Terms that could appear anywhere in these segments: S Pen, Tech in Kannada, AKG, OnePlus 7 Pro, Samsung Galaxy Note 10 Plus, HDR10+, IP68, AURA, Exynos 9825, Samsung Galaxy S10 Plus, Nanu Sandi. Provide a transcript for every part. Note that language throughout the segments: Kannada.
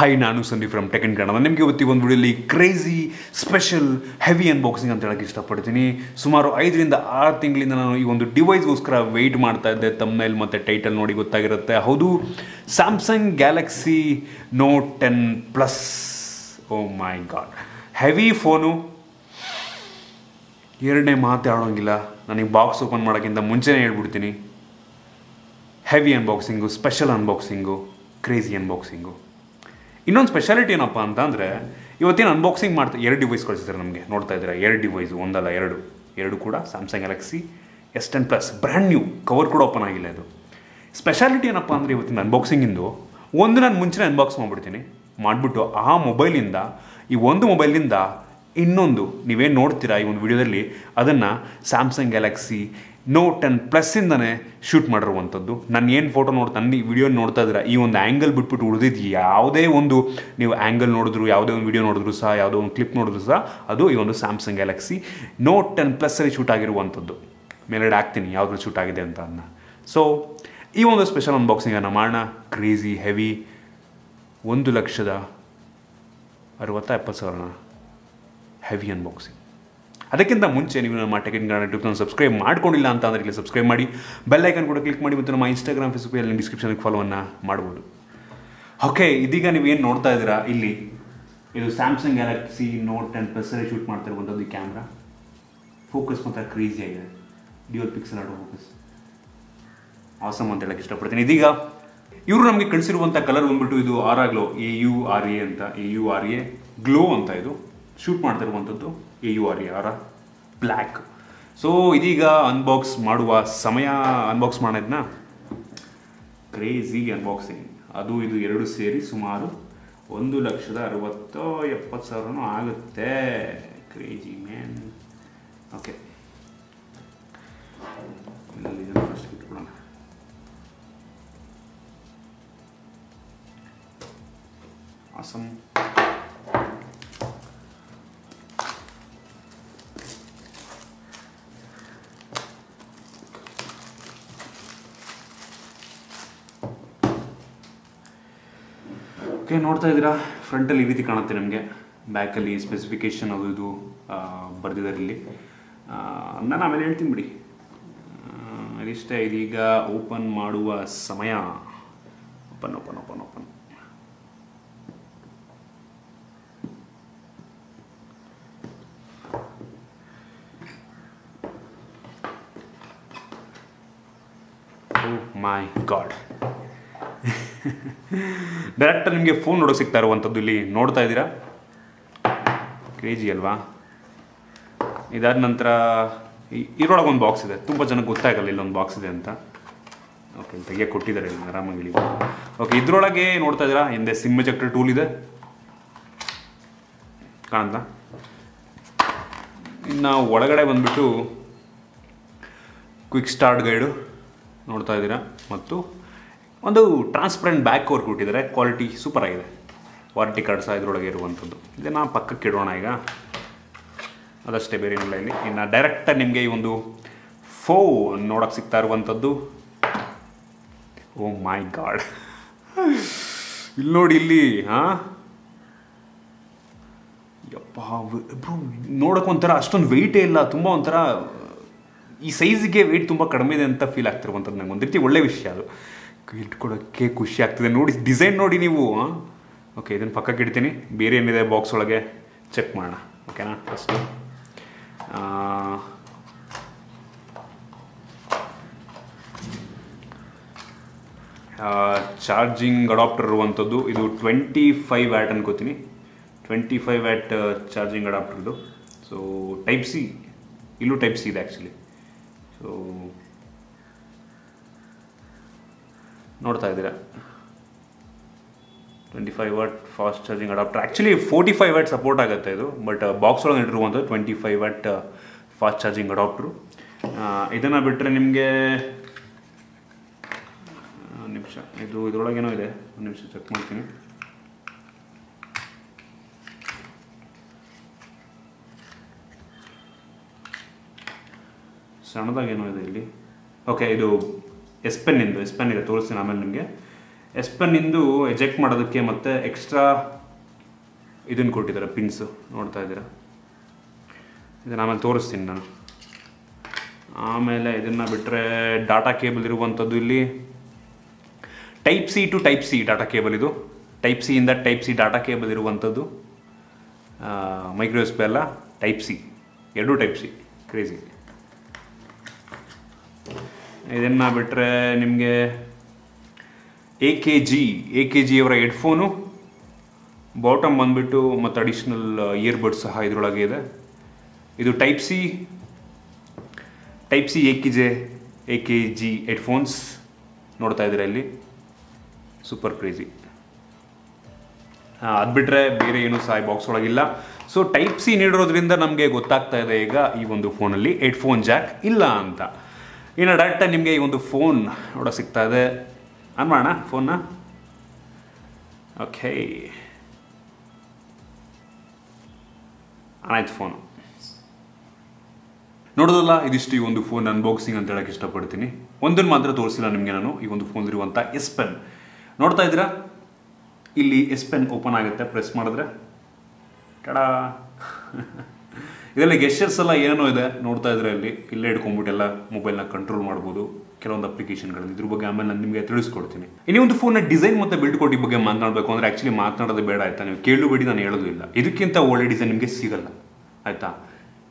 Hi, Nanu Sandi from Tech in Kannada. Nimage ivatti ondu video crazy special heavy unboxing anta helake ishta padtini. Sumaru 5 rinda 6 ತಿಂಗಳಿಂದ ನಾನು ಈ ಒಂದು ಡಿವೈಸ್ ಗೋಸ್ಕರ ವೇಟ್ ಮಾಡ್ತಾ ಇದ್ದೆ. ಥಂಬ್ನೇಲ್ ಮತ್ತೆ ಟೈಟಲ್ ನೋಡಿ ಗೊತ್ತಾಗಿರುತ್ತೆ. ಹೌದು, Samsung Galaxy Note 10 Plus. Oh my god. Heavy phone. ಎರಡನೇ ಮಾತಾಡೋಂಗಿಲ್ಲ. ನಾನು ಈ ಬಾಕ್ಸ್ ಓಪನ್ ಮಾಡೋಕ್ಕಿಂತ ಮುಂಚೆನೇ ಹೇಳ್ಬಿಡ್ತೀನಿ. Heavy unboxing, special unboxing, crazy unboxing. ಇನ್ನೊಂದು ಸ್ಪೆಷಾಲಿಟಿ ಏನಪ್ಪ ಅಂತಂದರೆ, ಇವತ್ತೇನು ಅನ್ಬಾಕ್ಸಿಂಗ್ ಮಾಡ್ತಾ ಎರಡು ಡಿವೈಸ್ ಕಳಿಸಿದ್ದಾರೆ ನಮಗೆ. ನೋಡ್ತಾ ಇದ್ದೀರಾ, ಎರಡು ಡಿವೈಸ್, ಒಂದಲ್ಲ ಎರಡು ಕೂಡ Samsung Galaxy S10 Plus, brand new, cover ಕೂಡ ಓಪನ್ ಆಗಿಲ್ಲ. ಇದು ಸ್ಪೆಷಾಲಿಟಿ ಏನಪ್ಪ ಅಂದರೆ, ಇವತ್ತಿನ ಅನ್ಬಾಕ್ಸಿಂಗಿಂದು ಒಂದು ನಾನು ಮುಂಚೆನೇ ಅನ್ಬಾಕ್ಸ್ ಮಾಡಿಬಿಟ್ಟು ಆ ಮೊಬೈಲಿಂದ ಈ ಒಂದು ಮೊಬೈಲಿಂದ ಇನ್ನೊಂದು ನೀವೇನು ನೋಡ್ತೀರಾ ಈ ಒಂದು ವಿಡಿಯೋದಲ್ಲಿ, ಅದನ್ನು ಸ್ಯಾಮ್ಸಂಗ್ ಗ್ಯಾಲಕ್ಸಿ ನೋಟ್ 10 ಪ್ಲಸ್ಸಿಂದನೇ ಶೂಟ್ ಮಾಡಿರುವಂಥದ್ದು. ನಾನು ಏನು ಫೋಟೋ ನನ್ನ ಈ ವಿಡಿಯೋ ನೋಡ್ತಾ ಇದ್ದೀರಾ, ಈ ಒಂದು ಆ್ಯಂಗಲ್ ಬಿಟ್ಬಿಟ್ಟು ಉಳಿದಿದ್ದು ಯಾವುದೇ ಒಂದು ನೀವು ಆ್ಯಂಗಲ್ ನೋಡಿದ್ರು, ಯಾವುದೇ ಒಂದು ವಿಡಿಯೋ ನೋಡಿದ್ರು ಸಹ, ಯಾವುದೋ ಒಂದು ಕ್ಲಿಪ್ ನೋಡಿದ್ರು ಸಹ, ಅದು ಈ ಒಂದು ಸ್ಯಾಮ್ಸಂಗ್ ಗ್ಯಾಲಕ್ಸಿ ನೋಟ್ 10 ಪ್ಲಸ್ಸಲ್ಲಿ ಶೂಟ್ ಆಗಿರುವಂಥದ್ದು. ಮೇಲೆಡೆ ಹಾಕ್ತೀನಿ ಯಾವುದ್ರಲ್ಲಿ ಶೂಟ್ ಆಗಿದೆ ಅಂತ ಅದನ್ನ. ಸೊ ಈ ಒಂದು ಸ್ಪೆಷಲ್ ಅನ್ಬಾಕ್ಸಿಂಗನ್ನು ಮಾಡೋಣ. Crazy heavy 1,60,000 heavy unboxing. ಅದಕ್ಕಿಂತ ಮುಂಚೆ ನೀವು ನಮ್ಮ ಟೆಕ್ ಇನ್ ಕನ್ನಡ ಯೂಟ್ಯೂಬ್ನ ಸಬ್ಸ್ಕ್ರೈಬ್ ಮಾಡ್ಕೊಂಡಿಲ್ಲ ಅಂತ ಅಂದರೆ ಇಲ್ಲಿ ಸಬ್ಸ್ಕ್ರೈಬ್ ಮಾಡಿ, ಬೆಲ್ ಐಕನ್ ಕೂಡ ಕ್ಲಿಕ್ ಮಾಡಿ, ಮತ್ತು ನಮ್ಮ ಇನ್ಸ್ಟಾಗ್ರಾಮ್ ಫೇಸ್ಬುಕ್ಕಲ್ಲಿ ಡಿಸ್ಕ್ರಿಪ್ಷನ್ಗೆ ಫಾಲೋವನ್ನು ಮಾಡ್ಬೋದು. ಓಕೆ, ಇದೀಗ ನೀವೇನು ನೋಡ್ತಾ ಇದ್ದೀರಾ ಇಲ್ಲಿ, ಇದು ಸ್ಯಾಮ್ಸಂಗ್ ಗ್ಯಾಲಕ್ಸಿ ನೋಟ್ 10 ಪ್ಲಸ್ಸಲ್ಲಿ ಶೂಟ್ ಮಾಡ್ತಾ ಇರುವಂಥದ್ದು. ಈ ಕ್ಯಾಮ್ರಾ ಫೋಕಸ್ ಮಾತ್ರ ಕ್ರೇಜಿ ಆಗಿದೆ. Dual pixel auto focus awesome ಅಂತ ಹೇಳಕ್ಕೆ ಇಷ್ಟಪಡ್ತೀನಿ. ಇದೀಗ ಇವರು ನಮಗೆ ಕಳಿಸಿರುವಂಥ ಕಲರ್ ಬಂದ್ಬಿಟ್ಟು ಇದು ಆರಾ ಗ್ಲೋ, AURA ಅಂತ, AURA ಗ್ಲೋ ಅಂತ ಇದು ಶೂಟ್ ಮಾಡ್ತಾ ಇರುವಂಥದ್ದು. AURA black. ಸೊ ಇದೀಗ ಅನ್ಬಾಕ್ಸ್ ಮಾಡುವ ಸಮಯ. ಅನ್ಬಾಕ್ಸ್ ಮಾಡೋದನ್ನ ಕ್ರೇಜಿ ಅನ್ಬಾಕ್ಸಿಂಗ್. ಅದು ಇದು ಎರಡು ಸೇರಿ ಸುಮಾರು 1,60,000 ಆಗುತ್ತೆ. Crazy man. ಓಕೆ, ಇಟ್ಕೊಳ್ಳೋಣ. ಆಸಮ್. ಓಕೆ, ನೋಡ್ತಾ ಇದ್ದೀರಾ ಫ್ರಂಟಲ್ಲಿ ಈ ರೀತಿ ಕಾಣುತ್ತೆ ನಿಮಗೆ. ಬ್ಯಾಕಲ್ಲಿ ಸ್ಪೆಸಿಫಿಕೇಷನ್ ಅದು ಇದು ಬರೆದಿದ್ದಾರೆ ಇಲ್ಲಿ. ನಾನು ಆಮೇಲೆ ಹೇಳ್ತೀನಿ ಬಿಡಿ. ಅದಿಷ್ಟೇ. ಇದೀಗ ಓಪನ್ ಮಾಡುವ ಸಮಯ. Open open open open. Oh my god. Direct ನಿಮಗೆ ಫೋನ್ ನೋಡೋಕೆ ಸಿಗ್ತಾ ಇರುವಂಥದ್ದು ಇಲ್ಲಿ. ನೋಡ್ತಾ ಇದ್ದೀರಾ, ಕ್ರೇಜಿ ಅಲ್ವಾ. ಇದಾದ ನಂತರ ಇದ್ರೊಳಗೆ ಒಂದು ಬಾಕ್ಸ್ ಇದೆ. ತುಂಬ ಜನಕ್ಕೆ ಗೊತ್ತಾಗಲ್ಲ ಇಲ್ಲೊಂದು ಬಾಕ್ಸ್ ಇದೆ ಅಂತ. ಓಕೆ, ತೆಗೆ ಕೊಟ್ಟಿದ್ದಾರೆ ಆರಾಮಾಗಿ ಇಲ್ಲಿ. ಓಕೆ, ಇದರೊಳಗೆ ನೋಡ್ತಾ ಇದ್ದೀರಾ ಹಿಂದೆ ಸಿಮ್ ಎಜೆಕ್ಟರ್ ಟೂಲ್ ಇದೆ, ಕಾಣ್ತಾ. ಇನ್ನು ಒಳಗಡೆ ಬಂದುಬಿಟ್ಟು ಕ್ವಿಕ್ ಸ್ಟಾರ್ಟ್ ಗೈಡು ನೋಡ್ತಾ ಇದ್ದೀರಾ, ಮತ್ತು ಒಂದು ಟ್ರಾನ್ಸ್ಪರೆಂಟ್ ಬ್ಯಾಕ್ ಕವರ್ ಕೊಟ್ಟಿದ್ದಾರೆ. ಕ್ವಾಲಿಟಿ ಸೂಪರ್ ಆಗಿದೆ. ವಾರಂಟಿ ಕಾರ್ಡ್ ಸಹ ಇದರೊಳಗೆ ಇರುವಂಥದ್ದು. ಇದನ್ನು ಪಕ್ಕಕ್ಕೆ ಇಡೋಣ ಈಗ. ಅದಷ್ಟೇ, ಬೇರೆ ಏನಿಲ್ಲ ಇಲ್ಲಿ. ಇನ್ನು ಡೈರೆಕ್ಟಾಗಿ ನಿಮಗೆ ಈ ಒಂದು ಫೋನ್ ನೋಡೋಕ್ಕೆ ಸಿಗ್ತಾ ಇರುವಂಥದ್ದು. ಓ ಮೈ ಗಾಡ್, ಇಲ್ಲಿ ನೋಡಿ ಇಲ್ಲಿ. ಹಾಂ ಯಪ್ಪ, ನೋಡೋಕೆ ಒಂಥರ ಅಷ್ಟೊಂದು ವೆಯ್ಟೇ ಇಲ್ಲ. ತುಂಬ ಒಂಥರ ಈ ಸೈಜಿಗೆ ವೆಯ್ಟ್ ತುಂಬ ಕಡಿಮೆ ಇದೆ ಅಂತ ಫೀಲ್ ಆಗ್ತಿರುವಂಥದ್ದು. ನಂಗೆ ಒಂದು ರೀತಿ ಒಳ್ಳೆಯ ವಿಷಯ ಅದು. ಇಟ್ಕೊಡೋಕ್ಕೆ ಖುಷಿ ಆಗ್ತದೆ ನೋಡಿ. ಡಿಸೈನ್ ನೋಡಿ ನೀವು. ಓಕೆ, ಇದನ್ನು ಪಕ್ಕಕ್ಕೆ ಇಡ್ತೀನಿ. ಬೇರೆ ಏನಿದೆ ಬಾಕ್ಸ್ ಒಳಗೆ ಚೆಕ್ ಮಾಡೋಣ. ಓಕೆನಾ, ಫಸ್ಟ್ ಚಾರ್ಜಿಂಗ್ ಅಡಾಪ್ಟರ್ ಇರುವಂಥದ್ದು. ಇದು 25W ಅನ್ಕೋತೀನಿ. 25W ಚಾರ್ಜಿಂಗ್ ಅಡಾಪ್ಟರ್ದು. ಸೊ Type C, ಇಲ್ಲೂ Type C ಇದೆ ಆ್ಯಕ್ಚುಲಿ. ಸೊ ನೋಡ್ತಾ ಇದ್ದೀರಾ 25W fast charging adapter. Actually 45W support ಆಗುತ್ತೆ ಇದು, ಬಟ್ ಬಾಕ್ಸ್ ಒಳಗೆ ಇಟ್ಟಿರುವಂಥದ್ದು 25W ಫಾಸ್ಟ್ ಚಾರ್ಜಿಂಗ್ ಅಡಾಪ್ಟ್ರು. ಇದನ್ನು ಬಿಟ್ಟರೆ ನಿಮಗೆ ನಿಮಿಷ ಇದು ಇದರೊಳಗೇನೋ ಇದೆ, ಒಂದು ನಿಮಿಷ ಚೆಕ್ ಮಾಡ್ತೀನಿ. ಸಣ್ಣದಾಗೇನೋ ಇದೆ ಇಲ್ಲಿ. ಓಕೆ, ಇದು S Pen ಇದೆ. ತೋರಿಸ್ತೀನಿ ಆಮೇಲೆ ನಿಮಗೆ. S Pen ಇಂದು ಎಜೆಕ್ಟ್ ಮಾಡೋದಕ್ಕೆ ಮತ್ತೆ ಎಕ್ಸ್ಟ್ರಾ ಇದನ್ನ ಕೊಟ್ಟಿದ್ದಾರೆ ಪಿನ್ಸ್ ನೋಡ್ತಾ ಇದ್ದೀರಾ ಇದನ್ನ ಆಮೇಲೆ ತೋರಿಸ್ತೀನಿ ನಾನು ಆಮೇಲೆ ಇದನ್ನ ಬಿಟ್ರೆ ಡಾಟಾ ಕೇಬಲ್ ಇರುವಂತದ್ದು ಇಲ್ಲಿ type C to type C data cable ಇದು ಟೈಪ್ ಸಿ ಇಂದ ಟೈಪ್ ಸಿ ಡಾಟಾ ಕೇಬಲ್ ಇರುವಂತದ್ದು ಮೈಕ್ರೋ ಎಸ್ ಪಿ ಅಲ್ಲ ಟೈಪ್ ಸಿ ಎರಡು ಟೈಪ್ ಸಿ ಕ್ರೇಜಿ ಇದನ್ನ ಬಿಟ್ರೆ ನಿಮಗೆ AKG ಅವರ ಹೆಡ್ಫೋನ್ ಬಾಟಮ್ ಬಂದ್ಬಿಟ್ಟು ಮತ್ತೆ ಅಡಿಷನಲ್ ಇಯರ್ಬಡ್ಸ್ ಸಹ ಇದರೊಳಗೆ ಇದೆ ಇದು ಟೈಪ್ ಸಿ AKG ಹೆಡ್ಫೋನ್ಸ್ ನೋಡ್ತಾ ಇದ್ದೀರಾ ಇಲ್ಲಿ ಸೂಪರ್ ಕ್ರೇಜಿ ಅದು ಬಿಟ್ರೆ ಬೇರೆ ಏನು ಸಹ ಬಾಕ್ಸ್ ಒಳಗಿಲ್ಲ ಸೊ ಟೈಪ್ ಸಿ ನೀಡಿರೋದ್ರಿಂದ ನಮಗೆ ಗೊತ್ತಾಗ್ತಾ ಇದೆ ಈಗ ಈ ಒಂದು ಫೋನಲ್ಲಿ ಹೆಡ್ಫೋನ್ ಜಾಕ್ ಇಲ್ಲ ಅಂತ ಇನ್ನು ಡೈರೆಕ್ಟ್ ನಿಮಗೆ ಈ ಒಂದು ಫೋನ್ ನೋಡ ಸಿಗ್ತಾ ಇದೆ ಆನ್ ಮಾಡೋಣ ಫೋನ್ನ ಓಕೆ ಆಯ್ತು ಫೋನು ನೋಡೋದಲ್ಲ ಇದಿಷ್ಟು ಈ ಒಂದು ಫೋನ್ ಅನ್ಬಾಕ್ಸಿಂಗ್ ಅಂತ ಹೇಳಕ್ಕೆ ಇಷ್ಟಪಡ್ತೀನಿ ಒಂದನ್ನು ಮಾತ್ರ ತೋರಿಸಿಲ್ಲ ನಿಮಗೆ ನಾನು ಈ ಒಂದು ಫೋನ್ ಇರುವಂಥ ಎಸ್ ಪೆನ್ ನೋಡ್ತಾ ಇದ್ದೀರಾ ಇಲ್ಲಿ ಎಸ್ ಪೆನ್ ಓಪನ್ ಆಗುತ್ತೆ ಪ್ರೆಸ್ ಮಾಡಿದ್ರೆ ಟಡಾ ಇದರಲ್ಲಿ ಗೆಸ್ಚರ್ಸ್ ಎಲ್ಲ ಏನೋ ಇದೆ ನೋಡ್ತಾ ಇದ್ರೆ ಇಲ್ಲಿ ಇಲ್ಲೇ ಇಟ್ಕೊಂಡ್ಬಿಟ್ಟು ಎಲ್ಲ ಮೊಬೈಲ್ನ ಕಂಟ್ರೋಲ್ ಮಾಡ್ಬೋದು ಕೆಲವೊಂದು ಅಪ್ಲಿಕೇಶನ್ಗಳಲ್ಲಿ ಇದ್ರ ಬಗ್ಗೆ ಆಮೇಲೆ ನಾನು ನಿಮಗೆ ತಿಳಿಸ್ಕೊಡ್ತೀನಿ ಇನ್ನೇ ಒಂದು ಫೋನ್ನ ಡಿಸೈನ್ ಮತ್ತು ಬಿಲ್ಡ್ ಕೋಟಿ ಬಗ್ಗೆ ಮಾತನಾಡಬೇಕು ಅಂದರೆ ಆ್ಯಕ್ಚುಲಿ ಮಾತನಾಡೋದು ಬೇಡ ಆಯಿತಾ ನೀವು ಕೇಳಬೇಡಿ ನಾನು ಹೇಳೋದು ಇಲ್ಲ ಇದಕ್ಕಿಂತ ಒಳ್ಳೆ ಡಿಸೈನ್ ನಿಮಗೆ ಸಿಗಲ್ಲ ಆಯಿತಾ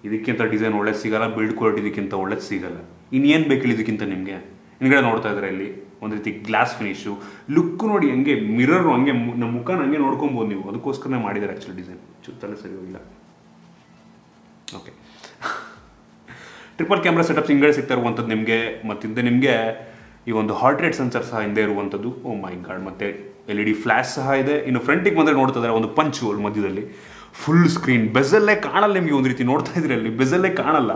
ಇದಕ್ಕಿಂತ ಡಿಸೈನ್ ಒಳ್ಳೇದು ಸಿಗಲ್ಲ ಬಿಲ್ಡ್ ಕೋಟಿ ಇದಕ್ಕಿಂತ ಒಳ್ಳೇದು ಸಿಗಲ್ಲ ಇನ್ನೇನು ಬೇಕಿಲ್ಲ ಇದಕ್ಕಿಂತ ನಿಮಗೆ ಹಿಂಗಡೆ ನೋಡ್ತಾ ಇದ್ರೆ ಇಲ್ಲಿ ಒಂದು ರೀತಿ ಗ್ಲಾಸ್ ಫಿನಿಶು ಲುಕ್ ನೋಡಿ ಹಂಗೆ ಮಿರರು ಹಂಗೆ ನಮ್ಮ ಮುಖನ ಹಂಗೆ ನೋಡ್ಕೊಬೋದು ನೀವು ಅದಕ್ಕೋಸ್ಕರನೇ ಮಾಡಿದ್ದಾರೆ ಆ್ಯಕ್ಚುಲಿ ಡಿಸೈನ್ ಚುತ್ತಲೇ ಸರಿ ಹೋಗಿಲ್ಲ ಓಕೆ ಟ್ರಿಪಲ್ ಕ್ಯಾಮ್ರಾ ಸೆಟಪ್ಸ್ ಹಿಂಗಡೆ ಸಿಗ್ತಾ ಇರುವಂಥದ್ದು ನಿಮಗೆ ಮತ್ತಿಂದ ನಿಮಗೆ ಈ ಒಂದು ಹಾರ್ಟ್ ರೇಟ್ ಸೆನ್ಸರ್ ಸಹ ಹಿಂದೆ ಇರುವಂಥದ್ದು ಓ ಮೈ ಗಾಡ್ ಮತ್ತು LED ಫ್ಲ್ಯಾಶ್ ಸಹ ಇದೆ ಇನ್ನು ಫ್ರಂಟಿಗೆ ಬಂದರೆ ನೋಡ್ತಾ ಇದ್ದಾರೆ ಒಂದು ಪಂಚ್ ಹೋಲ್ ಮಧ್ಯದಲ್ಲಿ ಫುಲ್ ಸ್ಕ್ರೀನ್ ಬೆಸಲ್ಲೇ ಕಾಣಲ್ಲ ನಿಮಗೆ ಒಂದು ರೀತಿ ನೋಡ್ತಾ ಇದ್ರೆ ಅಲ್ಲಿ ಬೆಸಲ್ಲೇ ಕಾಣಲ್ಲ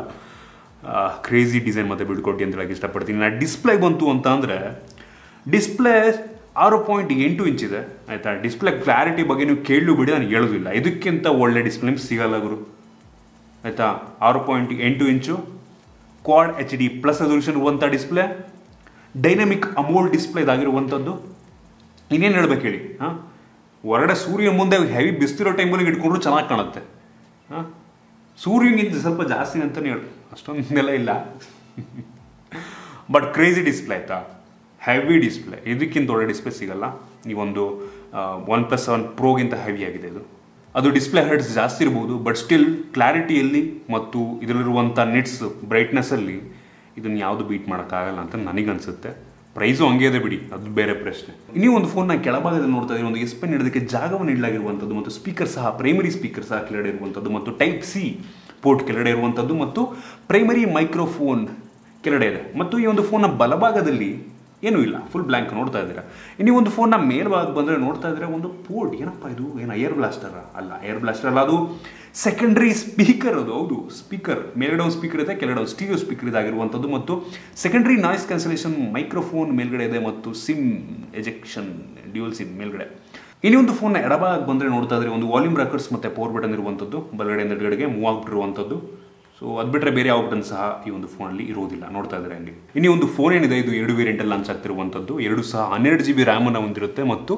ಕ್ರೇಜಿ ಡಿಸೈನ್ ಮತ್ತು ಬಿಡ್ಕೊಟ್ಟಿ ಅಂತ ಹೇಳಕ್ಕೆ ಇಷ್ಟಪಡ್ತೀನಿ ನಾನು ಡಿಸ್ಪ್ಲೇ ಬಂತು ಅಂತ ಅಂದರೆ ಡಿಸ್ಪ್ಲೇ 6.8 ಇಂಚ್ ಇದೆ ಆಯಿತಾ ಡಿಸ್ಪ್ಲೇ ಕ್ಲಾರಿಟಿ ಬಗ್ಗೆ ನೀವು ಕೇಳಲು ಬಿಡಿ ನಾನು ಹೇಳೋದಿಲ್ಲ ಇದಕ್ಕಿಂತ ಒಳ್ಳೆ ಡಿಸ್ಪ್ಲೇ ಸಿಗಲ್ಲ ಗುರು ಆಯಿತಾ 6.8 ಇಂಚು ಕ್ವಾಡ್ HD+ ರೆಸಲ್ಯೂಷನ್ ಇರುವಂಥ ಡಿಸ್ಪ್ಲೇ ಡೈನಮಿಕ್ ಅಮೋಲ್ ಡಿಸ್ಪ್ಲೇ ಇದಾಗಿರುವಂಥದ್ದು ಇನ್ನೇನು ಹೇಳ್ಬೇಕು ಹೇಳಿ ಹಾಂ ಹೊರಗಡೆ ಸೂರ್ಯ ಮುಂದೆ ಹೆವಿ ಬಿಸ್ತಿರೋ ಟೈಮಲ್ಲಿ ಇಟ್ಕೊಂಡ್ರು ಚೆನ್ನಾಗಿ ಕಾಣುತ್ತೆ ಹಾಂ ಸೂರ್ಯನಿಂದ ಸ್ವಲ್ಪ ಜಾಸ್ತಿ ಅಂತಲೇ ಹೇಳಿ ಅಷ್ಟೊಂದೆಲ್ಲ ಇಲ್ಲ ಬಟ್ ಕ್ರೇಜಿ ಡಿಸ್ಪ್ಲೇ ಆಯಿತಾ ಹೆವಿ ಡಿಸ್ಪ್ಲೇ ಇದಕ್ಕಿಂತ ಒಳ್ಳೆ ಡಿಸ್ಪ್ಲೇ ಸಿಗಲ್ಲ ಈ ಒಂದು OnePlus 7 Pro ಗಿಂತ ಹೆವಿ ಆಗಿದೆ ಇದು ಅದು ಡಿಸ್ಪ್ಲೇ ಹೆಡ್ಸ್ ಜಾಸ್ತಿ ಇರ್ಬೋದು ಬಟ್ ಸ್ಟಿಲ್ ಕ್ಲಾರಿಟಿಯಲ್ಲಿ ಮತ್ತು ಇದರಲ್ಲಿರುವಂಥ ನಿಟ್ಸ್ ಬ್ರೈಟ್ನೆಸ್ಸಲ್ಲಿ ಇದನ್ನು ಯಾವುದು ಬೀಟ್ ಮಾಡೋಕ್ಕಾಗಲ್ಲ ಅಂತ ನನಗನ್ಸುತ್ತೆ ಪ್ರೈಸು ಹಂಗೆ ಇದೆ ಬಿಡಿ ಅದು ಬೇರೆ ಪ್ರಶ್ನೆ ಇನ್ನೂ ಒಂದು ಫೋನ್ನ ಕೆಳಭಾಗದಲ್ಲಿ ನೋಡ್ತಾ ಇದ್ದೀನಿ ಒಂದು ಎಸ್ ಪೆನ್ ಹಿಡೋದಕ್ಕೆ ಜಾಗವನ್ನು ಇಡಲಾಗಿರುವಂಥದ್ದು ಮತ್ತು ಸ್ಪೀಕರ್ ಸಹ ಪ್ರೈಮರಿ ಸ್ಪೀಕರ್ ಸಹ ಕೆಳಗಡೆ ಇರುವಂಥದ್ದು ಮತ್ತು Type C ಪೋರ್ಟ್ ಕೆಳಗಡೆ ಇರುವಂಥದ್ದು ಮತ್ತು ಪ್ರೈಮರಿ ಮೈಕ್ರೋಫೋನ್ ಕೆಳಗಡೆ ಇದೆ ಮತ್ತು ಈ ಒಂದು ಫೋನ್ನ ಬಲಭಾಗದಲ್ಲಿ ಏನೂ ಇಲ್ಲ ಫುಲ್ ಬ್ಲ್ಯಾಂಕ್ ನೋಡ್ತಾ ಇದ್ದೀರಾ ಇನ್ನೂ ಒಂದು ಫೋನ್ನ ಮೇಲ್ಭಾಗ ಬಂದರೆ ನೋಡ್ತಾ ಇದ್ರೆ ಒಂದು ಪೋರ್ಟ್ ಏನಪ್ಪ ಇದು ಏನು ಏರ್ ಬ್ಲಾಸ್ಟರ್ ಅಲ್ಲ ಅದು ಸೆಕೆಂಡ್ರಿ ಸ್ಪೀಕರ್ ಅದು ಹೌದು ಸ್ಪೀಕರ್ ಮೇಲ್ಗಡೆ ಒಂದು ಸ್ಪೀಕರ್ ಇದೆ ಕೆಳಗಡೆ ಒಂದು ಸ್ಟೀರಿಯೋ ಸ್ಪೀಕರ್ ಇದಾಗಿರುವಂಥದ್ದು ಮತ್ತು ಸೆಕೆಂಡ್ರಿ ನಾಯ್ಸ್ ಕ್ಯಾನ್ಸಲೇಷನ್ ಮೈಕ್ರೋಫೋನ್ ಮೇಲ್ಗಡೆ ಇದೆ ಮತ್ತು ಸಿಮ್ ಎಜೆಕ್ಷನ್ ಡ್ಯೂಯಲ್ ಸಿಮ್ ಮೇಲ್ಗಡೆ ಇನ್ನೂ ಒಂದು ಫೋನ್ನ ಎಡಭಾಗ ಬಂದರೆ ನೋಡ್ತಾ ಇದ್ರೆ ಒಂದು ವಾಲ್ಯೂಮ್ ರಾಕರ್ಸ್ ಮತ್ತು ಪವರ್ ಬಟನ್ ಇರುವಂಥದ್ದು ಬಲಗಡೆಯಿಂದ ಎಡಗಡೆಗೆ ಮೂವ್ ಆಗ್ಬಿಟ್ಟಿರುವಂಥದ್ದು ಸೊ ಅದು ಬಿಟ್ಟರೆ ಬೇರೆ ಯಾವ ಬಟನ್ ಸಹ ಈ ಒಂದು ಫೋನಲ್ಲಿ ಇರೋದಿಲ್ಲ ನೋಡ್ತಾ ಇದ್ದಾರೆ ಅಲ್ಲಿ ಇನ್ನೂ ಒಂದು ಫೋನ್ ಏನಿದೆ ಇದು 2 ವೇರಿಯಂಟಲ್ಲಿ ಲಾಂಚ್ ಆಗ್ತಿರುವಂಥದ್ದು 2 ಸಹ 12 GB ರ್ಯಾಮನ್ನು ಹೊಂದಿರುತ್ತೆ ಮತ್ತು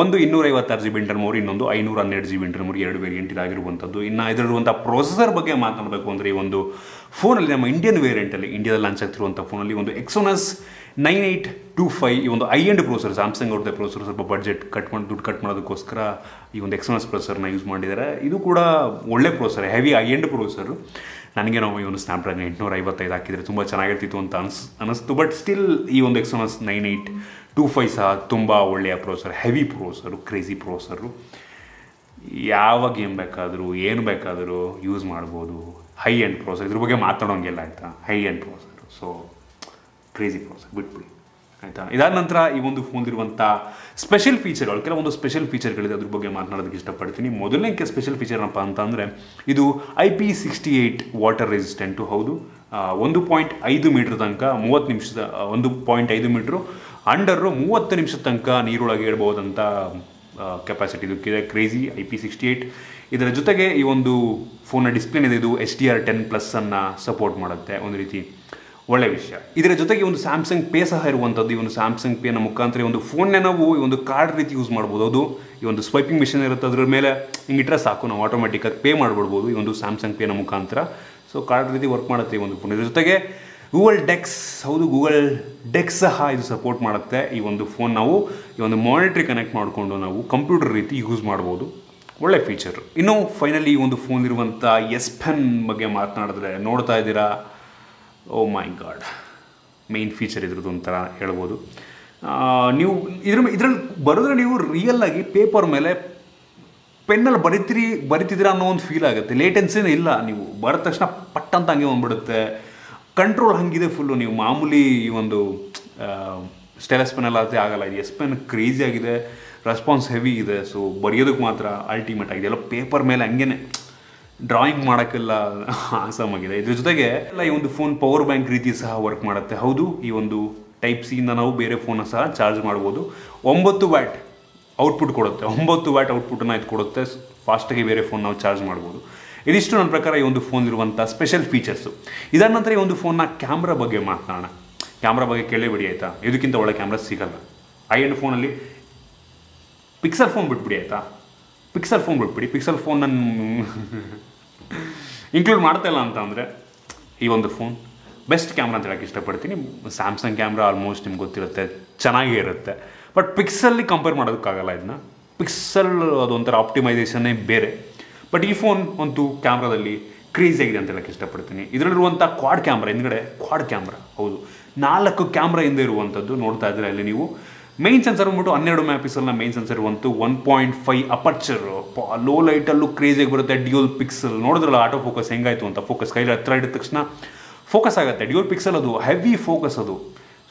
ಒಂದು 256 GB ಇಂಟರ್ ಮೆಮೊರಿ ಇನ್ನೊಂದು 512 GB ಇಂಟರ್ ಮೆಮೊರಿ 2 ವೇರಿಯಂಟ್ ಇದಾಗಿರುವಂಥದ್ದು ಇನ್ನು ಇದರಲ್ಲಿರುವಂಥ ಪ್ರೊಸೆಸರ್ ಬಗ್ಗೆ ಮಾತನಾಡಬೇಕು ಅಂದರೆ ಈ ಒಂದು ಫೋನಲ್ಲಿ ನಮ್ಮ ಇಂಡಿಯನ್ ವೇರಿಯಂಟಲ್ಲಿ ಇಂಡಿಯಾದಲ್ಲಿ ಲಾಂಚ್ ಆಗ್ತಿರುವಂಥ ಫೋನಲ್ಲಿ ಒಂದು ಎಕ್ಸೋನಸ್ 9825 ಈ ಒಂದು high-end ಪ್ರೊಸೆಸರ್ ಸ್ಯಾಮ್ಸಂಗ್ ಅವ್ರದ್ದು ಪ್ರೊಸೆಸರ್ ಸ್ವಲ್ಪ ಬಡ್ಜೆಟ್ ಕಟ್ ಮಾಡಿ ದುಡ್ಡು ಕಟ್ ಮಾಡೋದಕ್ಕೋಸ್ಕರ ಈ ಒಂದು ಎಕ್ಸೋನಸ್ ಪ್ರೊಸೆಸರ್ನ ಯೂಸ್ ಮಾಡಿದ್ದಾರೆ ಇದು ಕೂಡ ಒಳ್ಳೆ ಪ್ರೊಸೆಸರ್ ಹೆವಿ high-end ಪ್ರೊಸೆಸರ್ ನನಗೆ ನಾವು ಈ ಒಂದು ಸ್ನ್ಯಾಪ್ಡ್ರ್ಯಾಗನ್ 855 ಹಾಕಿದರೆ ತುಂಬ ಚೆನ್ನಾಗಿರ್ತಿತ್ತು ಅಂತ ಅನಿಸ್ತು ಬಟ್ ಸ್ಟಿಲ್ ಈ ಒಂದು ಎಕ್ಸೋನಸ್ 9825 ಸಹ ತುಂಬ ಒಳ್ಳೆಯ processor heavy processor crazy processor ಯಾವ ಗೇಮ್ ಬೇಕಾದರೂ ಏನು ಬೇಕಾದರೂ ಯೂಸ್ ಮಾಡ್ಬೋದು ಹೈ ಎಂಡ್ ಪ್ರೊಸೆಸರ್ ಇದ್ರ ಬಗ್ಗೆ ಮಾತಾಡೋಂಗೆಲ್ಲ ಆಯಿತಾ high end processor so crazy processor ಬಿಟ್ಬಿಡಿ ಆಯಿತಾ ಇದಾದ ನಂತರ ಈ ಒಂದು ಫೋನ್ದಿರುವಂಥ ಸ್ಪೆಷಲ್ ಫೀಚರ್ಗಳು ಕೆಲವೊಂದು ಸ್ಪೆಷಲ್ ಫೀಚರ್ಗಳಿದೆ ಅದ್ರ ಬಗ್ಗೆ ಮಾತನಾಡೋದಕ್ಕೆ ಇಷ್ಟಪಡ್ತೀನಿ ಮೊದಲನೇ ಸ್ಪೆಷಲ್ ಫೀಚರ್ ಏನಪ್ಪ ಅಂತ ಅಂದರೆ ಇದು IP68 ವಾಟರ್ ರೆಸಿಸ್ಟೆಂಟು ಹೌದು 1.5 ಮೀಟ್ರ್ ತನಕ 30 ನಿಮಿಷದ 1.5 ಮೀಟ್ರು ಅಂಡರು 30 ನಿಮಿಷದ ತನಕ ನೀರೊಳಗೆ ಇಡಬಹುದಂಥ ಕೆಪಾಸಿಟಿ ಇದಕ್ಕಿದೆ ಕ್ರೇಜಿ IP68 ಇದರ ಜೊತೆಗೆ ಈ ಒಂದು ಫೋನ್ನ ಡಿಸ್ಪ್ಲೇನಿದೆ ಇದು HDR10+ ಅನ್ನು ಸಪೋರ್ಟ್ ಮಾಡುತ್ತೆ ಒಂದು ರೀತಿ ಒಳ್ಳೆ ವಿಷಯ. ಇದರ ಜೊತೆಗೆ ಒಂದು ಸ್ಯಾಮ್ಸಂಗ್ ಪೇ ಸಹ ಇರುವಂಥದ್ದು. ಈ ಒಂದು ಸ್ಯಾಮ್ಸಂಗ್ ಪೇನ ಮುಖಾಂತರ ಒಂದು ಫೋನ್ನ ನಾವು ಈ ಒಂದು ಕಾರ್ಡ್ ರೀತಿ ಯೂಸ್ ಮಾಡ್ಬೋದು. ಅದು ಈ ಒಂದು ಸ್ವೈಪಿಂಗ್ ಮಿಷನ್ ಇರುತ್ತೆ, ಅದ್ರ ಮೇಲೆ ಹಿಂಗೆ ಇಟ್ಟರೆ ಸಾಕು, ನಾವು ಆಟೋಮೆಟಿಕ್ಕಾಗಿ ಪೇ ಮಾಡ್ಬಿಡ್ಬೋದು ಈ ಒಂದು ಸ್ಯಾಮ್ಸಂಗ್ ಪೇನ ಮುಖಾಂತರ. ಸೊ ಕಾರ್ಡ್ ರೀತಿ ವರ್ಕ್ ಮಾಡುತ್ತೆ ಈ ಒಂದು ಫೋನ್. ಇದ್ರ ಜೊತೆಗೆ ಗೂಗಲ್ ಡೆಕ್ಸ್, ಹೌದು ಗೂಗಲ್ ಡೆಕ್ಸ್ ಸಹ ಇದು ಸಪೋರ್ಟ್ ಮಾಡುತ್ತೆ. ಈ ಒಂದು ಫೋನ್ ನಾವು ಈ ಒಂದು ಮಾನಿಟ್ರಿ ಕನೆಕ್ಟ್ ಮಾಡಿಕೊಂಡು ನಾವು ಕಂಪ್ಯೂಟರ್ ರೀತಿ ಯೂಸ್ ಮಾಡ್ಬೋದು, ಒಳ್ಳೆ ಫೀಚರು. ಇನ್ನು ಫೈನಲಿ ಈ ಒಂದು ಫೋನ್ ಇರುವಂಥ ಎಸ್ ಪೆನ್ ಬಗ್ಗೆ ಮಾತನಾಡಿದ್ರೆ, ನೋಡ್ತಾ ಇದ್ದೀರಾ, oh my god, main feature ಇದ್ರದ್ದು ಒಂಥರ ಹೇಳ್ಬೋದು. ನೀವು ಇದರಲ್ಲಿ ಬರೋದ್ರೆ ನೀವು ರಿಯಲ್ ಆಗಿ ಪೇಪರ್ ಮೇಲೆ ಪೆನ್ನಲ್ಲಿ ಬರಿತಿದ್ದೀರಾ ಅನ್ನೋ ಒಂದು ಫೀಲ್ ಆಗುತ್ತೆ. ಲೇಟೆನ್ಸಿನೇ ಇಲ್ಲ, ನೀವು ಬರೋ ತಕ್ಷಣ ಪಟ್ಟಂತ ಹಂಗೆ ಬಂದ್ಬಿಡುತ್ತೆ. ಕಂಟ್ರೋಲ್ ಹಂಗಿದೆ ಫುಲ್ಲು. ನೀವು ಮಾಮೂಲಿ ಈ ಒಂದು ಸ್ಟೈಲಸ್ ಪೆನ್ನೆಲ್ಲ ಅದೇ ಆಗಲ್ಲ. ಇದು ಎಸ್ ಪೆನ್ ಕ್ರೇಜಿ ಆಗಿದೆ, ರೆಸ್ಪಾನ್ಸ್ ಹೆವಿ ಇದೆ. ಸೊ ಬರೆಯೋದಕ್ಕೆ ಮಾತ್ರ ಅಲ್ಟಿಮೇಟ್ ಆಗಿದೆ, ಎಲ್ಲ ಪೇಪರ್ ಮೇಲೆ ಹಂಗೆ ಡ್ರಾಯಿಂಗ್ ಮಾಡೋಕ್ಕೆಲ್ಲ ಆಸಾಮಾಗಿದೆ. ಇದ್ರ ಜೊತೆಗೆ ಎಲ್ಲ ಈ ಒಂದು ಫೋನ್ ಪವರ್ ಬ್ಯಾಂಕ್ ರೀತಿ ಸಹ ವರ್ಕ್ ಮಾಡುತ್ತೆ. ಹೌದು, ಈ ಒಂದು ಟೈಪ್ ಸಿಯಿಂದ ನಾವು ಬೇರೆ ಫೋನ್ನ ಸಹ ಚಾರ್ಜ್ ಮಾಡ್ಬೋದು. 9 ವ್ಯಾಟ್ ಔಟ್ಪುಟ್ ಕೊಡುತ್ತೆ, 9 ವ್ಯಾಟ್ ಔಟ್ಪುಟನ್ನು ಇದು ಕೊಡುತ್ತೆ. ಫಾಸ್ಟಾಗಿ ಬೇರೆ ಫೋನ್ ನಾವು ಚಾರ್ಜ್ ಮಾಡ್ಬೋದು. ಇದಿಷ್ಟು ನನ್ನ ಪ್ರಕಾರ ಈ ಒಂದು ಫೋನ್ ಇರುವಂಥ ಸ್ಪೆಷಲ್ ಫೀಚರ್ಸು. ಇದಾದ ನಂತರ ಈ ಒಂದು ಫೋನ್ನ ಕ್ಯಾಮ್ರಾ ಬಗ್ಗೆ ಮಾತನಾಡೋಣ. ಕ್ಯಾಮ್ರಾ ಬಗ್ಗೆ ಕೇಳೇಬಿಡಿ ಆಯಿತಾ, ಇದಕ್ಕಿಂತ ಒಳ್ಳೆ ಕ್ಯಾಮ್ರಾ ಸಿಗಲ್ಲ. ಐ ಎಂಡ್ ಫೋನಲ್ಲಿ ಪಿಕ್ಸೆಲ್ ಫೋನ್ ಬಿಟ್ಬಿಡಿ ಆಯಿತಾ, ಪಿಕ್ಸೆಲ್ ಫೋನ್ ಬಿಟ್ಬಿಡಿ. ಪಿಕ್ಸೆಲ್ ಫೋನ್ ನಾನು ಇನ್ಕ್ಲೂಡ್ ಮಾಡ್ತಾಯಿಲ್ಲ ಅಂತ ಅಂದರೆ ಈ ಒಂದು ಫೋನ್ ಬೆಸ್ಟ್ ಕ್ಯಾಮ್ರಾ ಅಂತ ಹೇಳೋಕ್ಕೆ ಇಷ್ಟಪಡ್ತೀನಿ. ಸ್ಯಾಮ್ಸಂಗ್ ಕ್ಯಾಮ್ರಾ ಆಲ್ಮೋಸ್ಟ್ ನಿಮ್ಗೆ ಗೊತ್ತಿರುತ್ತೆ, ಚೆನ್ನಾಗೇ ಇರುತ್ತೆ. ಬಟ್ ಪಿಕ್ಸೆಲ್ಲಿ ಕಂಪೇರ್ ಮಾಡೋದಕ್ಕಾಗಲ್ಲ ಇದನ್ನ. ಪಿಕ್ಸೆಲ್ ಅದೊಂಥರ ಆಪ್ಟಿಮೈಸೇಷನ್ನೇ ಬೇರೆ. ಬಟ್ ಈ ಫೋನ್ ಅಂತೂ ಕ್ಯಾಮ್ರಾದಲ್ಲಿ ಕ್ರೇಜಿ ಆಗಿದೆ ಅಂತ ಹೇಳೋಕ್ಕೆ ಇಷ್ಟಪಡ್ತೀನಿ. ಇದರಲ್ಲಿರುವಂಥ ಕ್ವಾಡ್ ಕ್ಯಾಮ್ರಾ, ಹಿಂದ್ಗಡೆ ಕ್ವಾಡ್ ಕ್ಯಾಮ್ರಾ, ಹೌದು 4 ಕ್ಯಾಮ್ರಾ ಹಿಂದೆ ಇರುವಂಥದ್ದು. ನೋಡ್ತಾ ಇದ್ದರೆ ಅಲ್ಲಿ ನೀವು ಮೇನ್ ಸೆನ್ಸರ್ ಬಂದ್ಬಿಟ್ಟು 12 ಮೆಗಾಪಿಕ್ಸೆಲ್ನ ಮೇನ್ ಸೆನ್ಸರ್ ಬಂತು. 1.5 ಅಪರ್ಚರು, ಲೋ ಲೈಟಲ್ಲೂ ಕ್ರೇಜಿಗೆ ಬರುತ್ತೆ. ಡ್ಯೂಯಲ್ ಪಿಕ್ಸೆಲ್ ನೋಡಿದ್ರಲ್ಲ, ಆಟೋ ಫೋಕಸ್ ಹೆಂಗಾಯಿತು ಅಂತ. ಫೋಕಸ್ ಕೈಲಿ ಹತ್ತಿರ ಇಟ್ಟ ತಕ್ಷಣ ಫೋಕಸ್ ಆಗುತ್ತೆ. ಡ್ಯೂಯಲ್ ಪಿಕ್ಸೆಲ್ ಅದು ಹೆವಿ ಫೋಕಸ್ ಅದು.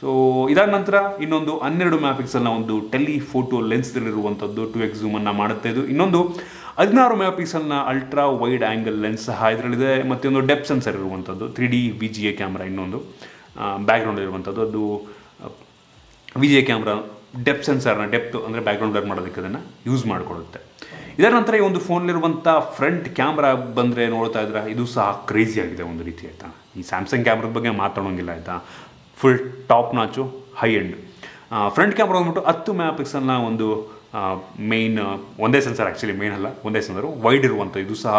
ಸೊ ಇದಾದ ನಂತರ ಇನ್ನೊಂದು 12 ಮೆಗಾಪಿಕ್ಸೆಲ್ನ ಒಂದು ಟೆಲಿಫೋಟೋ ಲೆನ್ಸ್ದಲ್ಲಿರುವಂಥದ್ದು 2x ಝೂಮನ್ನು ಮಾಡುತ್ತೆ ಇದು. ಇನ್ನೊಂದು 16 ಮೆಗಾಪಿಕ್ಸೆಲ್ನ ಅಲ್ಟ್ರಾ ವೈಡ್ ಆ್ಯಂಗಲ್ ಲೆನ್ಸ್ ಸಹ ಇದರಲ್ಲಿದೆ. ಮತ್ತೊಂದು ಡೆಪ್ ಸೆನ್ಸರ್ ಇರುವಂಥದ್ದು 3D VGA ಕ್ಯಾಮ್ರಾ. ಇನ್ನೊಂದು ಬ್ಯಾಕ್ಗ್ರೌಂಡ್ ಇರುವಂಥದ್ದು ಅದು VGA ಕ್ಯಾಮ್ರಾ ಡೆಪ್ ಸೆನ್ಸರ್ನ ಡೆಪ್ತು ಅಂದರೆ ಬ್ಯಾಕ್ಗ್ರೌಂಡ್ ಬ್ಲರ್ ಮಾಡೋದಕ್ಕೆ ಅದನ್ನು ಯೂಸ್ ಮಾಡಿಕೊಡುತ್ತೆ. ಇದರ ನಂತರ ಈ ಒಂದು ಫೋನಲ್ಲಿರುವಂಥ ಫ್ರಂಟ್ ಕ್ಯಾಮ್ರಾ ಬಂದರೆ ನೋಡ್ತಾ ಇದ್ರೆ ಇದು ಸಹ ಕ್ರೇಜಿ ಆಗಿದೆ ಒಂದು ರೀತಿ ಆಯಿತಾ. ಈ ಸ್ಯಾಮ್ಸಂಗ್ ಕ್ಯಾಮ್ರಾದ ಬಗ್ಗೆ ಮಾತಾಡೋಂಗಿಲ್ಲ ಆಯಿತಾ, full top notch, high end. Front camera ಬಂದ್ಬಿಟ್ಟು 10 ಮೆಗಾಪಿಕ್ಸೆಲ್ನ ಒಂದು ಮೇನ್ ಒಂದೇ ಸೆನ್ಸರ್, ಆ್ಯಕ್ಚುಲಿ ಮೇನ್ ಅಲ್ಲ ಒಂದೇ ಸೆನ್ಸರು, ವೈಡ್ ಇರುವಂಥ ಇದು ಸಹ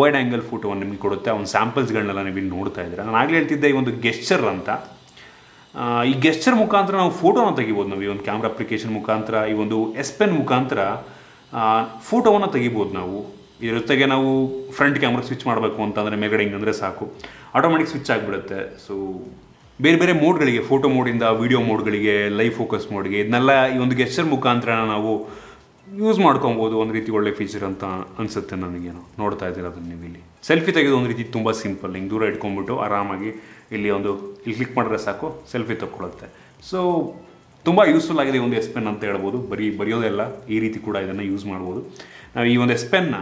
ವೈಡ್ ಆ್ಯಂಗಲ್ ಫೋಟೋವನ್ನು ನಿಮಗೆ ಕೊಡುತ್ತೆ. ಒಂದು ಸ್ಯಾಂಪಲ್ಸ್ಗಳನ್ನೆಲ್ಲ ನೀವು ಇಲ್ಲಿ ನೋಡ್ತಾ ಇದ್ದೀರಾ. ನಾನು ಆಗಲೇ ಹೇಳ್ತಿದ್ದೆ ಈ ಒಂದು ಗೆಸ್ಚರ್ ಅಂತ, ಈ ಗೆಸ್ಚರ್ ಮುಖಾಂತರ ನಾವು ಫೋಟೋನ ತೆಗಿಬೋದು. ನಾವು ಈ ಒಂದು ಕ್ಯಾಮ್ರಾ ಅಪ್ಲಿಕೇಶನ್ ಮುಖಾಂತರ, ಈ ಒಂದು ಎಸ್ ಪೆನ್ ಮುಖಾಂತರ ಫೋಟೋವನ್ನು ತೆಗಿಬೋದು ನಾವು. ಇದ್ರ ಜೊತೆಗೆ ನಾವು ಫ್ರಂಟ್ ಕ್ಯಾಮ್ರಾ ಸ್ವಿಚ್ ಮಾಡಬೇಕು ಅಂತಂದರೆ ಮೇಲ್ಗಡೆ ಹಿಂಗಂದರೆ ಸಾಕು, ಆಟೋಮೆಟಿಕ್ ಸ್ವಿಚ್ ಆಗಿಬಿಡುತ್ತೆ. ಸೊ ಬೇರೆ ಬೇರೆ ಮೋಡ್ಗಳಿಗೆ, ಫೋಟೋ ಮೋಡಿಂದ ವೀಡಿಯೋ ಮೋಡ್ಗಳಿಗೆ, ಲೈವ್ ಫೋಕಸ್ ಮೋಡ್ಗೆ, ಇದನ್ನೆಲ್ಲ ಈ ಒಂದು ಗೆಸ್ಚರ್ ಮುಖಾಂತರ ನಾವು ಯೂಸ್ ಮಾಡ್ಕೊಬೋದು. ಒಂದು ರೀತಿ ಒಳ್ಳೆ ಫೀಚರ್ ಅಂತ ಅನಿಸುತ್ತೆ ನನಗೇನು. ನೋಡ್ತಾ ಇದ್ದೀರ ಅದನ್ನು ನೀವು ಇಲ್ಲಿ. ಸೆಲ್ಫಿ ತೆಗೆದು ಒಂದು ರೀತಿ ತುಂಬ ಸಿಂಪಲ್, ಹಿಂಗೆ ದೂರ ಇಟ್ಕೊಂಡ್ಬಿಟ್ಟು ಆರಾಮಾಗಿ ಇಲ್ಲಿ ಕ್ಲಿಕ್ ಮಾಡಿದ್ರೆ ಸಾಕು, ಸೆಲ್ಫಿ ತಗೊಳ್ಳುತ್ತೆ. ಸೊ ತುಂಬ ಯೂಸ್ಫುಲ್ ಆಗಿದೆ ಈ ಒಂದು ಎಸ್ ಪೆನ್ ಅಂತ ಹೇಳ್ಬೋದು. ಬರೆಯೋದೆಲ್ಲ ಈ ರೀತಿ ಕೂಡ ಇದನ್ನು ಯೂಸ್ ಮಾಡ್ಬೋದು. ನಾವು ಈ ಒಂದು ಎಸ್ ಪೆನ್ನ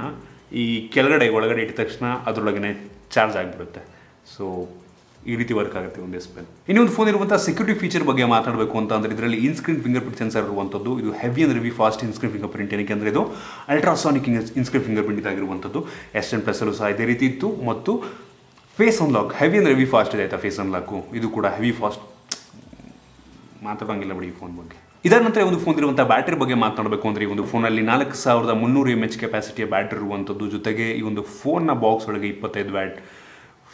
ಈ ಕೆಳಗಡೆ ಒಳಗಡೆ ಇಟ್ಟ ತಕ್ಷಣ ಅದರೊಳಗೇ ಚಾರ್ಜ್ ಆಗಿಬಿಡುತ್ತೆ. ಸೊ ಈ ರೀತಿ ವರ್ಕ್ ಆಗುತ್ತೆ ಒಂದು ಎಸ್ ಪೆನ್. ಇನ್ನೊಂದು ಫೋನ್ ಇರುವಂಥ ಸೆಕ್ಯೂರಿಟಿ ಫೀಚರ್ ಬಗ್ಗೆ ಮಾತಾಡಬೇಕು ಅಂತ ಅಂದರೆ ಇದರಲ್ಲಿ ಇನ್ಸ್ಕ್ರೀನ್ ಫಿಂಗರ್ ಪ್ರಿಂಟ್ ಸೆನ್ಸರ್ ಇರುವಂಥದ್ದು. ಇದು ಹೆವಿ ಅಂದರೆ heavy fast in screen fingerprint. ಏನಕ್ಕೆ ಅಂದರೆ ಇದು ಅಲ್ಟ್ರಾಸಾನಿಕ್ ಇನ್ಸ್ಕ್ರೀನ್ ಫಿಂಗರ್ ಪ್ರಿಂಟ್ ಇದಾಗಿರುವಂಥದ್ದು. S10 ಪ್ಲಸ್ಸಲ್ಲೂ ಸಹ ಇದೇ ರೀತಿ ಇತ್ತು. ಮತ್ತು ಫೇಸ್ ಅನ್ಲಾಕ್ ಹೆವಿ ಅಂದರೆ ಹೆವಿ ಫಾಸ್ಟ್ ಇದೆ ಆಯಿತಾ. ಫೇಸ್ ಅನ್ಲಾಕು ಇದು ಕೂಡ ಹೆವಿ ಫಾಸ್ಟ್. ಮಾತಾಡೋಂಗಿಲ್ಲ ಬಿಡಿ ಈ ಫೋನ್ ಬಗ್ಗೆ. ಇದರ ನಂತರ ಒಂದು ಫೋನ್ ಇರುವಂಥ ಬ್ಯಾಟ್ರಿ ಬಗ್ಗೆ ಮಾತನಾಡಬೇಕು ಅಂದರೆ ಈ ಒಂದು ಫೋನಲ್ಲಿ 4300 mAh ಕೆಪಾಸಿಟಿಯ ಬ್ಯಾಟ್ರಿ ಇರುವಂಥದ್ದು. ಜೊತೆಗೆ ಈ ಒಂದು ಫೋನ್ನ ಬಾಕ್ಸ್ ಒಳಗೆ 25 ವ್ಯಾಟ್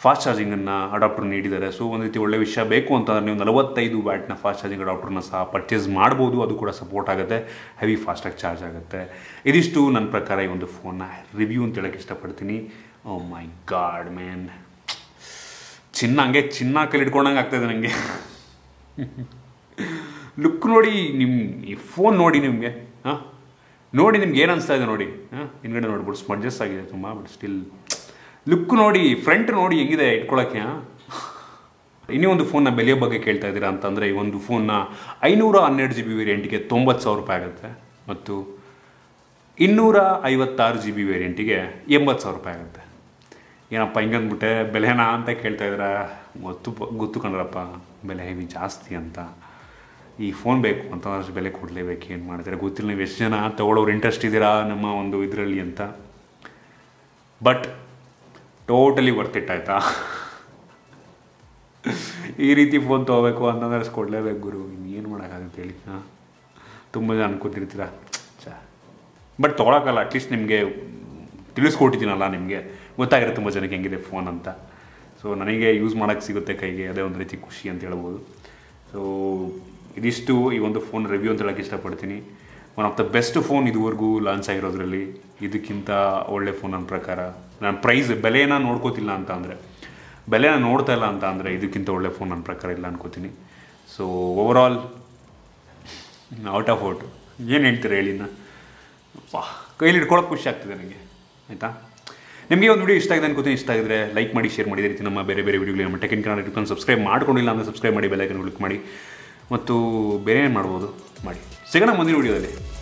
ಫಾಸ್ಟ್ ಚಾರ್ಜಿಂಗನ್ನು ಅಡಾಪ್ಟರ್ ನೀಡಿದ್ದಾರೆ. ಸೊ ಒಂದು ರೀತಿ ಒಳ್ಳೆ ವಿಷಯ ಬೇಕು ಅಂತಂದರೆ ನೀವು 45 ವ್ಯಾಟ್ನ ಫಾಸ್ಟ್ ಚಾರ್ಜಿಂಗ್ ಅಡಾಪ್ಟರ್ನ ಸಹ ಪರ್ಚೇಸ್ ಮಾಡ್ಬೋದು. ಅದು ಕೂಡ ಸಪೋರ್ಟ್ ಆಗುತ್ತೆ, ಹೆವಿ ಫಾಸ್ಟಾಗಿ ಚಾರ್ಜ್ ಆಗುತ್ತೆ. ಇದಿಷ್ಟು ನನ್ನ ಪ್ರಕಾರ ಈ ಒಂದು ಫೋನ್ನ ರಿವ್ಯೂ ಅಂತ ಹೇಳೋಕ್ಕೆ ಇಷ್ಟಪಡ್ತೀನಿ. ಓ ಮೈ ಗಾಡ್ ಮ್ಯಾನ್, ಚಿನ್ನ ಹಂಗೆ ಚಿನ್ನ ಕೈಲಿ ಇಟ್ಕೊಂಡಂಗೆ ಆಗ್ತಾಯಿದೆ ನನಗೆ. ಲುಕ್ ನೋಡಿ, ನಿಮ್ಮ ಈ ಫೋನ್ ನೋಡಿ ನಿಮಗೆ, ಹಾಂ ನೋಡಿ ನಿಮ್ಗೆ ಏನು ಅನಿಸ್ತಾ ಇದೆ ನೋಡಿ. ಹಾಂ ಹಿಂದ್ಗಡೆ ನೋಡ್ಬಿಟ್ಟು ಸ್ಮಡ್ಜಸ್ ಆಗಿದೆ ತುಂಬ, ಬಟ್ ಸ್ಟಿಲ್ ಲುಕ್ ನೋಡಿ, ಫ್ರಂಟ್ ನೋಡಿ ಹೆಂಗಿದೆ ಇಟ್ಕೊಳ್ಳೋಕ್ಕೆ. ಇನ್ನೂ ಒಂದು ಫೋನ್ನ ಬೆಲೆಯ ಬಗ್ಗೆ ಕೇಳ್ತಾ ಇದ್ದೀರಾ ಅಂತಂದರೆ ಈ ಒಂದು ಫೋನ್ನ 512 GB ವೇರಿಯಂಟಿಗೆ 90,000 ರೂಪಾಯಿ ಆಗುತ್ತೆ. ಮತ್ತು 256 GB ವೇರಿಯಂಟಿಗೆ 80,000 ರೂಪಾಯಿ ಆಗುತ್ತೆ. ಏನಪ್ಪ ಹಿಂಗಂದ್ಬಿಟ್ಟೆ ಬೆಲೆನಾ ಅಂತ ಕೇಳ್ತಾ ಇದ್ದೀರಾ. ಗೊತ್ತು ಕಂಡ್ರಪ್ಪ, ಬೆಲೆ ಹೆವಿ ಜಾಸ್ತಿ ಅಂತ. ಈ ಫೋನ್ ಬೇಕು ಅಂತಂದ್ರೆ ಅಷ್ಟು ಬೆಲೆ ಕೊಡಲೇಬೇಕು. ಏನು ಮಾಡ್ತಾರೆ ಗೊತ್ತಿಲ್ಲ. ನೀವು ಎಷ್ಟು ಜನ ತೊಗೊಳ್ಳೋರು ಇಂಟ್ರೆಸ್ಟ್ ಇದ್ದೀರಾ ನಮ್ಮ ಒಂದು ಇದರಲ್ಲಿ ಅಂತ. ಬಟ್ ಟೋಟಲಿ ವರ್ತ್ ಇಟ್ ಆಯಿತಾ. ರೀತಿ ಫೋನ್ ತಗೋಬೇಕು ಅಂತಂದ್ರೆ ಸ್ಕೊಡ್ಲೇಬೇಕು ಗುರು ಇನ್ನೇನು ಮಾಡೋಕ್ಕಾಗುತ್ತೆ ಹೇಳಿ ಹಾಂ ತುಂಬ ಜನ ಅನ್ಕೋತಿರ್ತೀರ ಚಾ ಬಟ್ ತೊಗೊಳಕ್ಕಲ್ಲ ಅಟ್ಲೀಸ್ಟ್ ನಿಮಗೆ ತಿಳಿಸ್ಕೊಟ್ಟಿದ್ದೀನಲ್ಲ ನಿಮಗೆ ಗೊತ್ತಾಗಿರುತ್ತೆ ತುಂಬ ಜನಕ್ಕೆ ಹೆಂಗಿದೆ ಫೋನ್ ಅಂತ ಸೊ ನನಗೆ ಯೂಸ್ ಮಾಡೋಕ್ಕೆ ಸಿಗುತ್ತೆ ಕೈಗೆ ಅದೇ ಒಂದು ರೀತಿ ಖುಷಿ ಅಂತ ಹೇಳ್ಬೋದು ಸೊ ಇದಿಷ್ಟು ಈ ಒಂದು ಫೋನ್ ರಿವ್ಯೂ ಅಂತ ಹೇಳೋಕ್ಕೆ ಇಷ್ಟಪಡ್ತೀನಿ one of the best phone ಇದುವರೆಗೂ ಲಾಂಚ್ ಆಗಿರೋದ್ರಲ್ಲಿ ಇದಕ್ಕಿಂತ ಒಳ್ಳೆ ಫೋನ್ ನನ್ನ ಪ್ರಕಾರ ನಾನು ಪ್ರೈಸ್ ಬೆಲೆನ ನೋಡ್ಕೋತಿಲ್ಲ ಅಂತ ಅಂದರೆ ಬೆಲೆನ ನೋಡ್ತಾ ಇಲ್ಲ ಅಂತ ಅಂದರೆ ಇದಕ್ಕಿಂತ ಒಳ್ಳೆ ಫೋನ್ ನನ್ನ ಪ್ರಕಾರ ಇಲ್ಲ ಅನ್ಕೋತೀನಿ so overall out of out ಏನು ಹೇಳ್ತೀರ ಹೇಳಿನ ಅಪ್ಪ ಕೈಲಿ ಇಟ್ಕೊಳ್ಳೋಕೆ ಖುಷಿ ಆಗ್ತಿದೆ ನನಗೆ ಆಯಿತಾ ನಿಮಗೆ ಒಂದು ವಿಡಿಯೋ ಇಷ್ಟ ಆಗಿದೆ ಅನ್ಕೋತೀನಿ ಇಷ್ಟ ಆಗಿದ್ರೆ ಲೈಕ್ ಮಾಡಿ ಶೇರ್ ಮಾಡಿ ರೀತಿ ನಮ್ಮ ಬೇರೆ ಬೇರೆ ವೀಡಿಯೋಗಳು ನಮ್ಮ tech in Kannada YouTube subscribe ಮಾಡ್ಕೊಂಡಿಲ್ಲ ಅಂದರೆ ಸಬ್ಸ್ಕ್ರೈಬ್ ಮಾಡಿ ಬೆಲ್ ಐಕನ್ ಕ್ಲಿಕ್ ಮಾಡಿ ಮತ್ತು ಬೇರೆ ಏನು ಮಾಡ್ಬೋದು ಮಾಡಿ ಸಿಗೋಣ ಮುಂದಿನ ವಿಡಿಯೋದಲ್ಲಿ.